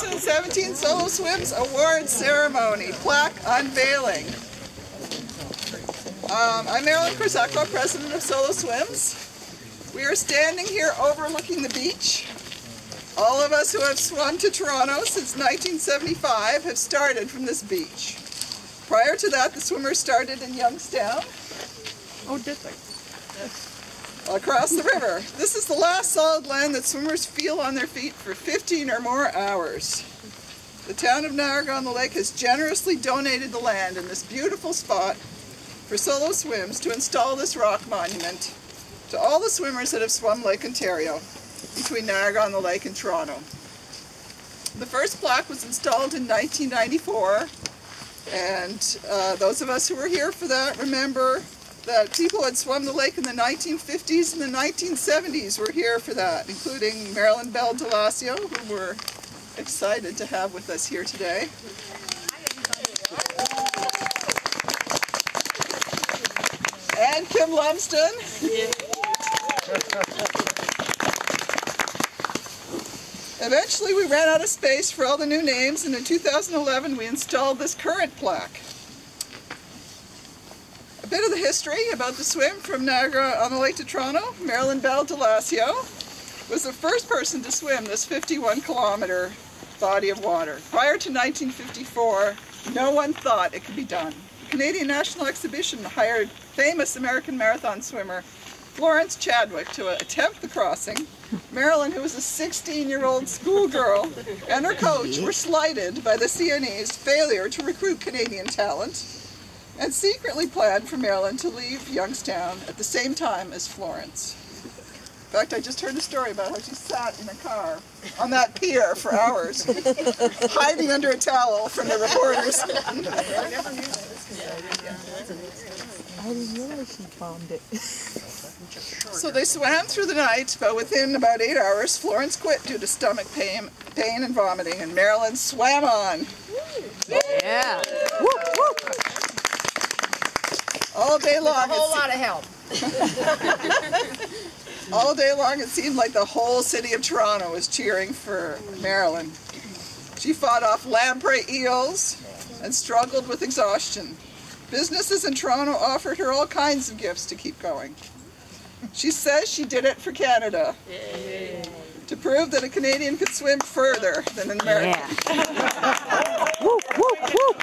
2017 Solo Swims Award Ceremony, plaque unveiling. I'm Marilyn Korzekwa, president of Solo Swims. We are standing here overlooking the beach. All of us who have swum to Toronto since 1975 have started from this beach. Prior to that, the swimmers started in Youngstown. Oh, did they? Across the river. This is the last solid land that swimmers feel on their feet for 15 or more hours. The town of Niagara-on-the-Lake has generously donated the land in this beautiful spot for Solo Swims to install this rock monument to all the swimmers that have swum Lake Ontario between Niagara-on-the-Lake and Toronto. The first plaque was installed in 1994, and those of us who were here for that remember that people had swum the lake in the 1950s and the 1970s were here for that, including Marilyn Bell DiLascio, who we're excited to have with us here today. And Kim Lumsden. Eventually we ran out of space for all the new names, and in 2011 we installed this current plaque. A bit of the history about the swim from Niagara-on-the-Lake to Toronto. Marilyn Bell DiLascio was the first person to swim this 51-kilometer body of water. Prior to 1954, no one thought it could be done. The Canadian National Exhibition hired famous American marathon swimmer Florence Chadwick to attempt the crossing. Marilyn, who was a 16-year-old schoolgirl, and her coach were slighted by the CNA's failure to recruit Canadian talent, and secretly planned for Marilyn to leave Youngstown at the same time as Florence. In fact, I just heard a story about how she sat in a car on that pier for hours, hiding under a towel from the reporters. I didn't know she bombed it. So they swam through the night, but within about 8 hours, Florence quit due to stomach pain and vomiting, and Marilyn swam on. Yeah. Woo, woo. All day long. With a whole lot of help. All day long, it seemed like the whole city of Toronto was cheering for Marilyn. She fought off lamprey eels and struggled with exhaustion. Businesses in Toronto offered her all kinds of gifts to keep going. She says she did it for Canada. Yay. To prove that a Canadian could swim further than an American. Yeah. Woo, woo, woo.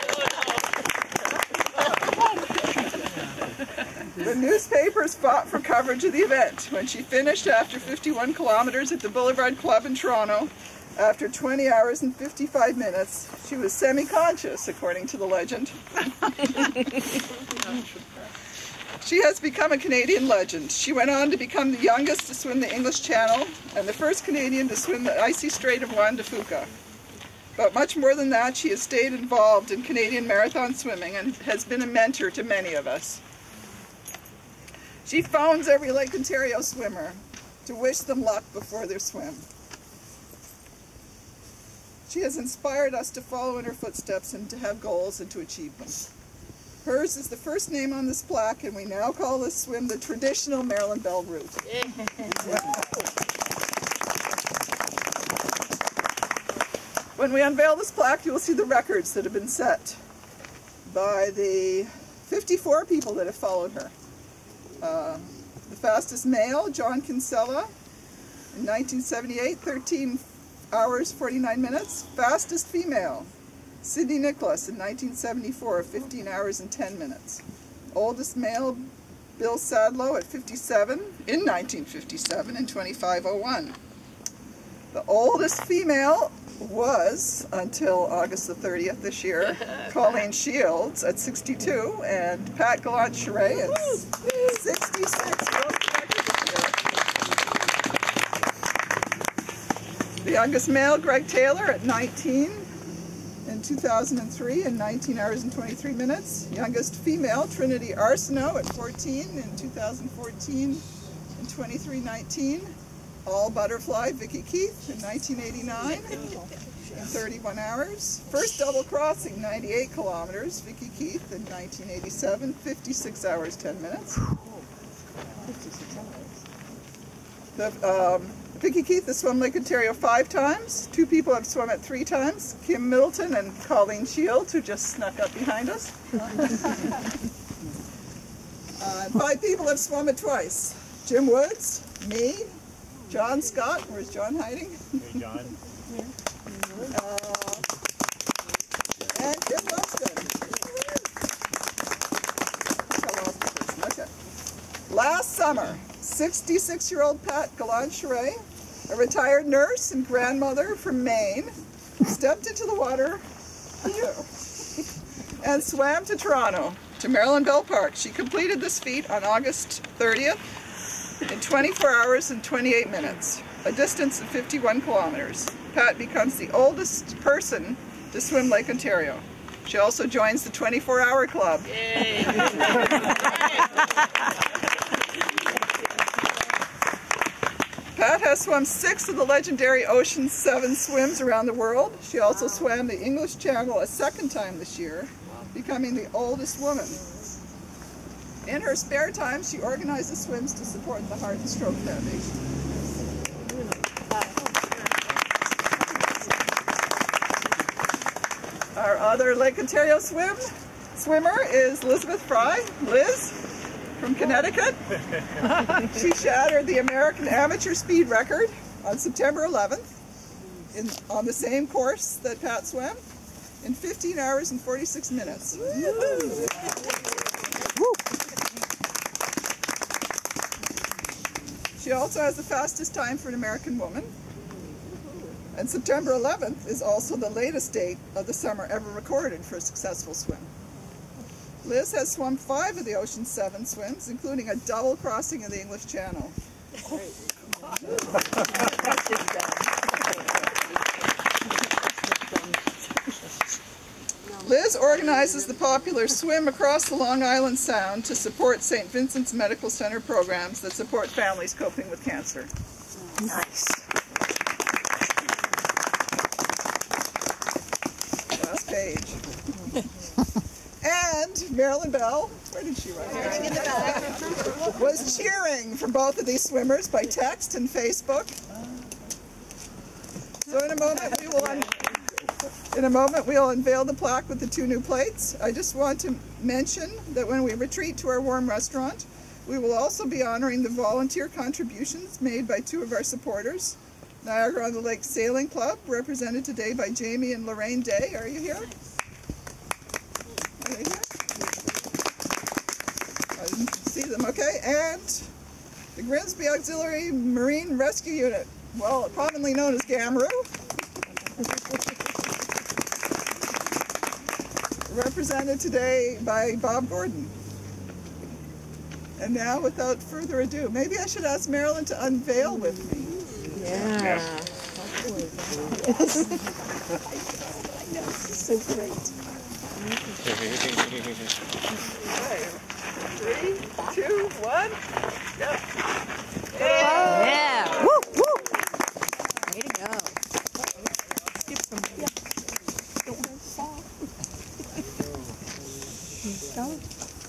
The newspapers fought for coverage of the event. When she finished after 51 kilometers at the Boulevard Club in Toronto, after 20 hours and 55 minutes, she was semi-conscious, according to the legend. She has become a Canadian legend. She went on to become the youngest to swim the English Channel and the first Canadian to swim the icy Strait of Juan de Fuca. But much more than that, she has stayed involved in Canadian marathon swimming and has been a mentor to many of us. She phones every Lake Ontario swimmer to wish them luck before their swim. She has inspired us to follow in her footsteps and to have goals and to achieve them. Hers is the first name on this plaque, and we now call this swim the traditional Marilyn Bell route. When we unveil this plaque, you will see the records that have been set by the 54 people that have followed her. The fastest male, John Kinsella, in 1978, 13 hours, 49 minutes. Fastest female, Sydney Nicholas, in 1974, 15 hours and 10 minutes. Oldest male, Bill Sadlow, at 57, in 1957, and 25:01. The oldest female was, until August the 30th this year, Colleen Shields at 62, and Pat Gallant-Charette at 66. The youngest male, Greg Taylor, at 19 in 2003 and 19 hours and 23 minutes. Youngest female, Trinity Arsenault, at 14 in 2014 and 23:19. All butterfly, Vicki Keith, in 1989 in 31 hours. First double crossing, 98 kilometers, Vicki Keith, in 1987, 56 hours, 10 minutes. Vicki Keith has swum Lake Ontario 5 times. 2 people have swum it 3 times, Kim Middleton and Colleen Shields, who just snuck up behind us. 5 people have swum it twice. Jim Woods, me, John Scott. Where's John hiding? Hey, John. And Jim Weston. Last summer, 66-year-old Pat Gallant-Charette, a retired nurse and grandmother from Maine, stepped into the water and swam to Toronto, to Marilyn Bell Park. She completed this feat on August 30th in 24 hours and 28 minutes, a distance of 51 kilometers. Pat becomes the oldest person to swim Lake Ontario. She also joins the 24-hour club. Yay. Pat has swum 6 of the legendary Ocean's 7 swims around the world. She also swam the English Channel a 2nd time this year, becoming the oldest woman. In her spare time, she organizes swims to support the Heart and Stroke Foundation. Our other Lake Ontario swimmer is Elizabeth Fry, Liz, from Connecticut. She shattered the American amateur speed record on September 11th on the same course that Pat swam in 15 hours and 46 minutes. She also has the fastest time for an American woman. And September 11th is also the latest date of the summer ever recorded for a successful swim. Liz has swum 5 of the Ocean's 7 swims, including a double crossing of the English Channel. Liz organizes the popular swim across the Long Island Sound to support St. Vincent's Medical Center programs that support families coping with cancer. Nice. Last page. And Marilyn Bell, where did she write? Was cheering for both of these swimmers by text and Facebook. So in a moment we will unveil the plaque with the 2 new plates. I just want to mention that when we retreat to our warm restaurant, we will also be honoring the volunteer contributions made by 2 of our supporters. Niagara-on-the-Lake Sailing Club, represented today by Jamie and Lorraine Day. Are you here? Them, okay, and the Grimsby Auxiliary Marine Rescue Unit, well, commonly known as GAMRU, represented today by Bob Gordon. And now, without further ado, maybe I should ask Marilyn to unveil with me. Yeah. I know, it's so great. 3, 2, 1, go. Yeah! Yeah. Woo! Woo! Way to go. Skip some. Yeah.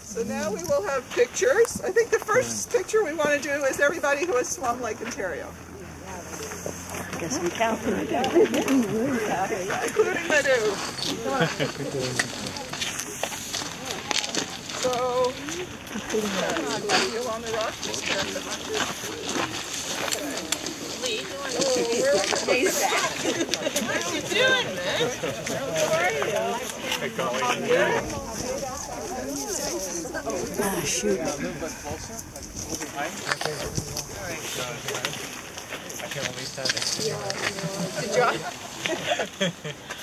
So now we will have pictures. I think the first picture we want to do is everybody who has swum Lake Ontario. I guess we count. Including Madhu. So, what you doing, man? Ah, shoot. I can at least have it. Good job.